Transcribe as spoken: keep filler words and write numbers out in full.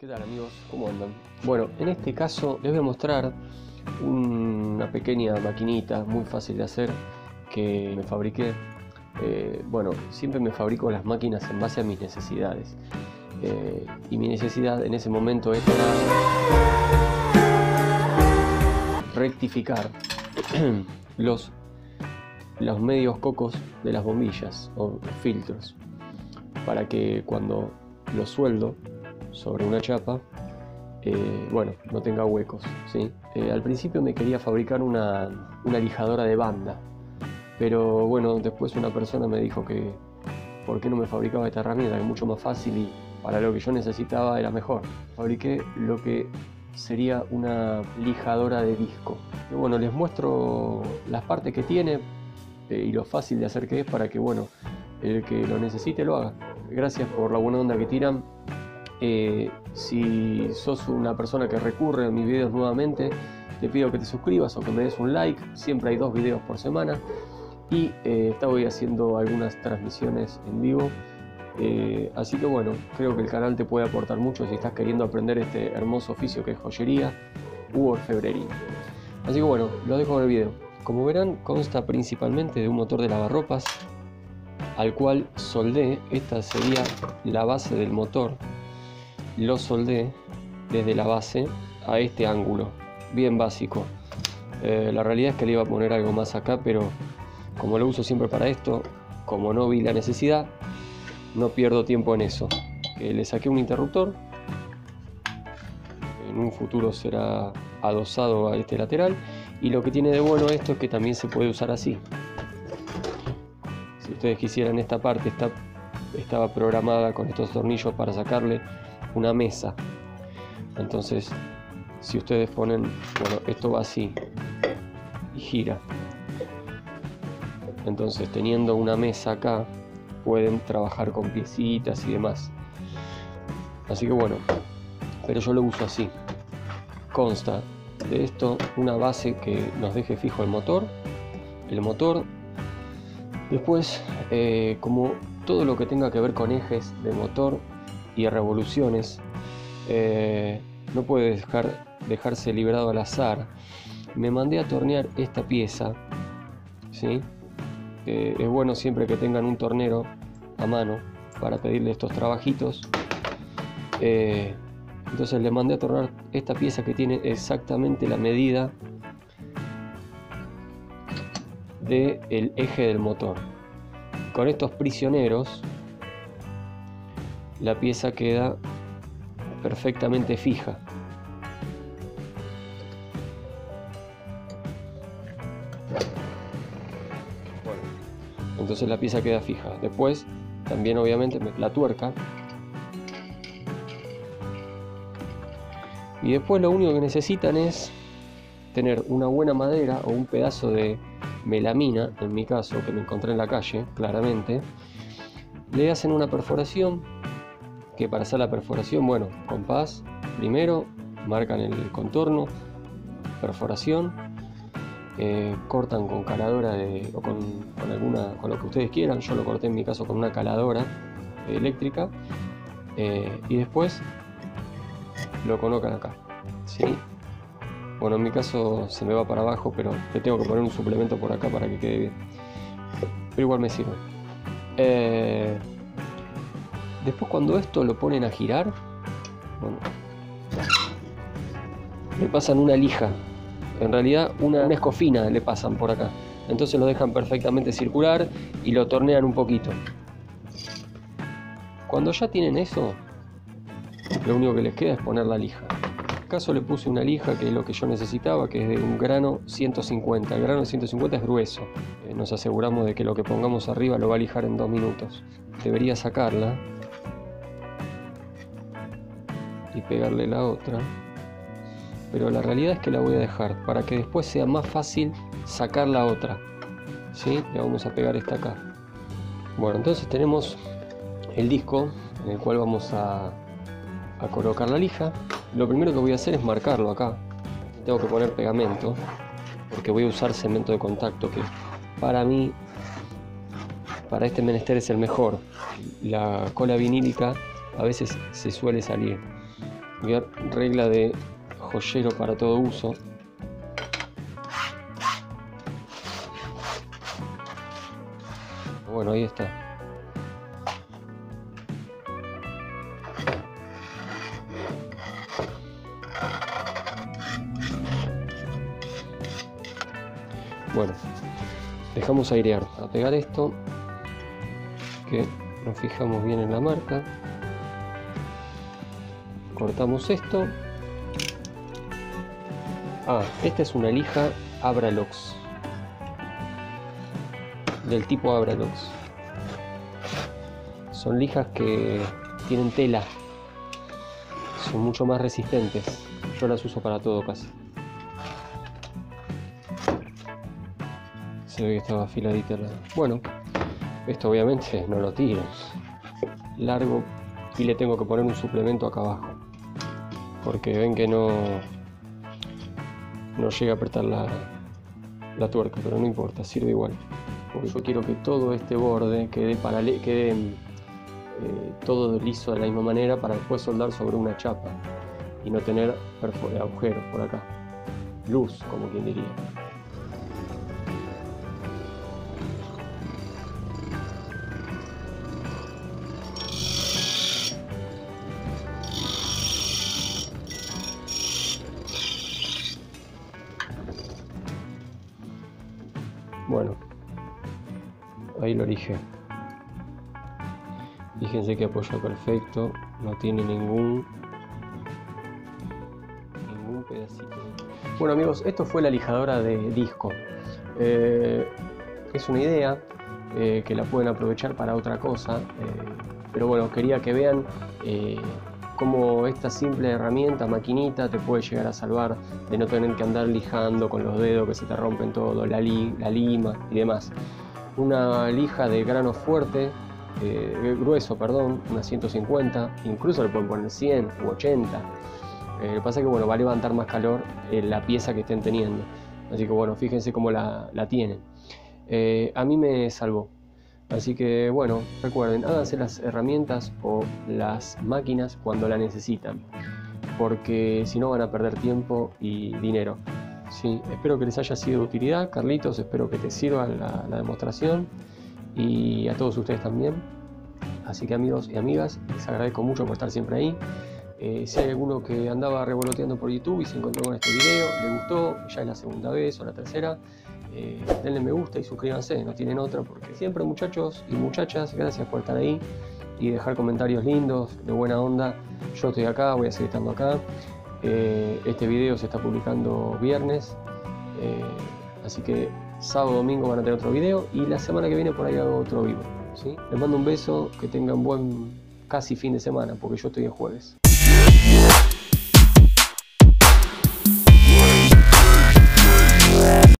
¿Qué tal, amigos? ¿Cómo andan? Bueno, en este caso les voy a mostrar una pequeña maquinita muy fácil de hacer que me fabriqué. Eh, bueno, siempre me fabrico las máquinas en base a mis necesidades. Eh, y mi necesidad en ese momento es para rectificar los, los medios cocos de las bombillas o filtros, para que cuando los sueldo sobre una chapa, eh, bueno, no tenga huecos, ¿sí? Eh, al principio me quería fabricar una, una lijadora de banda, pero bueno, después una persona me dijo que por qué no me fabricaba esta herramienta, que es mucho más fácil y para lo que yo necesitaba era mejor. Fabriqué lo que sería una lijadora de disco. Y bueno, les muestro las partes que tiene eh, y lo fácil de hacer que es, para que, bueno, el que lo necesite lo haga. Gracias por la buena onda que tiran. Eh, si sos una persona que recurre a mis videos nuevamente, te pido que te suscribas o que me des un like. Siempre hay dos videos por semana. Y eh, estoy haciendo algunas transmisiones en vivo. Eh, así que bueno, creo que el canal te puede aportar mucho si estás queriendo aprender este hermoso oficio que es joyería u orfebrería. Así que bueno, lo dejo en el video. Como verán, consta principalmente de un motor de lavarropas, al cual soldé. Esta sería la base del motor. Lo soldé desde la base a este ángulo, bien básico. Eh, la realidad es que le iba a poner algo más acá, pero como lo uso siempre para esto, como no vi la necesidad, no pierdo tiempo en eso. Eh, le saqué un interruptor, en un futuro será adosado a este lateral, y lo que tiene de bueno esto es que también se puede usar así. Si ustedes quisieran, esta parte está, estaba programada con estos tornillos para sacarle una mesa. Entonces, si ustedes ponen, bueno, esto va así y gira. Entonces, teniendo una mesa acá, pueden trabajar con piecitas y demás. Así que bueno, pero yo lo uso así. Consta de esto una base que nos deje fijo el motor. El motor. Después, eh, como todo lo que tenga que ver con ejes de motor y revoluciones, eh, no puede dejar, dejarse librado al azar. Me mandé a tornear esta pieza, ¿sí? Eh, es bueno siempre que tengan un tornero a mano para pedirle estos trabajitos. Eh, entonces le mandé a tornar esta pieza que tiene exactamente la medida del eje del motor. Con estos prisioneros la pieza queda perfectamente fija. Bueno, entonces la pieza queda fija. Después también obviamente la tuerca. Y después lo único que necesitan es tener una buena madera o un pedazo de melamina, en mi caso, que me encontré en la calle, claramente. Le hacen una perforación, que para hacer la perforación, bueno, compás, primero marcan el contorno, perforación, eh, cortan con caladora de, o con, con alguna, con lo que ustedes quieran. Yo lo corté en mi caso con una caladora eléctrica, eh, y después lo colocan acá, ¿sí? Bueno, en mi caso se me va para abajo, pero le tengo que poner un suplemento por acá para que quede bien. Pero igual me sirve. Eh, después, cuando esto lo ponen a girar, bueno, le pasan una lija. En realidad una, una escofina le pasan por acá. Entonces lo dejan perfectamente circular y lo tornean un poquito. Cuando ya tienen eso, lo único que les queda es poner la lija. Caso le puse una lija, que es lo que yo necesitaba, que es de un grano ciento cincuenta. El grano ciento cincuenta es grueso. Eh, nos aseguramos de que lo que pongamos arriba lo va a lijar en dos minutos. Debería sacarla y pegarle la otra, pero la realidad es que la voy a dejar para que después sea más fácil sacar la otra, ¿sí? Le vamos a pegar esta acá. Bueno, entonces tenemos el disco en el cual vamos a, a colocar la lija. Lo primero que voy a hacer es marcarlo acá. Tengo que poner pegamento, porque voy a usar cemento de contacto, que para mí, para este menester es el mejor. La cola vinílica a veces se suele salir. aplicar regla de joyero para todo uso. Bueno, ahí está. Bueno, dejamos airear. A pegar esto, que nos fijamos bien en la marca. Cortamos esto. Ah, esta es una lija Abralox, del tipo Abralox. Son lijas que tienen tela, son mucho más resistentes. Yo las uso para todo casi. Se ve que estaba afiladita la... Bueno, esto obviamente no lo tiro, largo, y le tengo que poner un suplemento acá abajo, porque ven que no no llega a apretar la, la tuerca, pero no importa, sirve igual, porque yo quiero que todo este borde quede, paralel, quede eh, todo liso de la misma manera para después soldar sobre una chapa y no tener agujeros por acá, luz como quien diría. Bueno, ahí lo lijé. Fíjense que apoya perfecto, no tiene ningún ningún pedacito. Bueno amigos, esto fue la lijadora de disco. Eh, es una idea eh, que la pueden aprovechar para otra cosa, eh, pero bueno, quería que vean eh, cómo esta simple herramienta, maquinita, te puede llegar a salvar de no tener que andar lijando con los dedos que se te rompen todo, la, li, la lima y demás. Una lija de grano fuerte, eh, grueso, perdón, una ciento cincuenta, incluso le pueden poner cien u ochenta. Eh, lo que pasa es que bueno, va a levantar más calor eh, la pieza que estén teniendo. Así que bueno, fíjense cómo la, la tienen. Eh, a mí me salvó. Así que bueno, recuerden, háganse las herramientas o las máquinas cuando la necesitan, porque si no van a perder tiempo y dinero. Sí, espero que les haya sido de utilidad, Carlitos, espero que te sirva la, la demostración, y a todos ustedes también. Así que amigos y amigas, les agradezco mucho por estar siempre ahí. Eh, si hay alguno que andaba revoloteando por YouTube y se encontró con este video, le gustó, ya es la segunda vez o la tercera, eh, denle me gusta y suscríbanse, no tienen otra, porque siempre muchachos y muchachas, gracias por estar ahí y dejar comentarios lindos, de buena onda. Yo estoy acá, voy a seguir estando acá. Eh, este video se está publicando viernes, eh, así que sábado, domingo van a tener otro video, y la semana que viene por ahí hago otro vivo, ¿sí? Les mando un beso, que tengan buen casi fin de semana, porque yo estoy en jueves.